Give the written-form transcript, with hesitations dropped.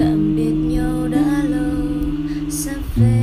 tạm biệt nhau đã lâu sắp về.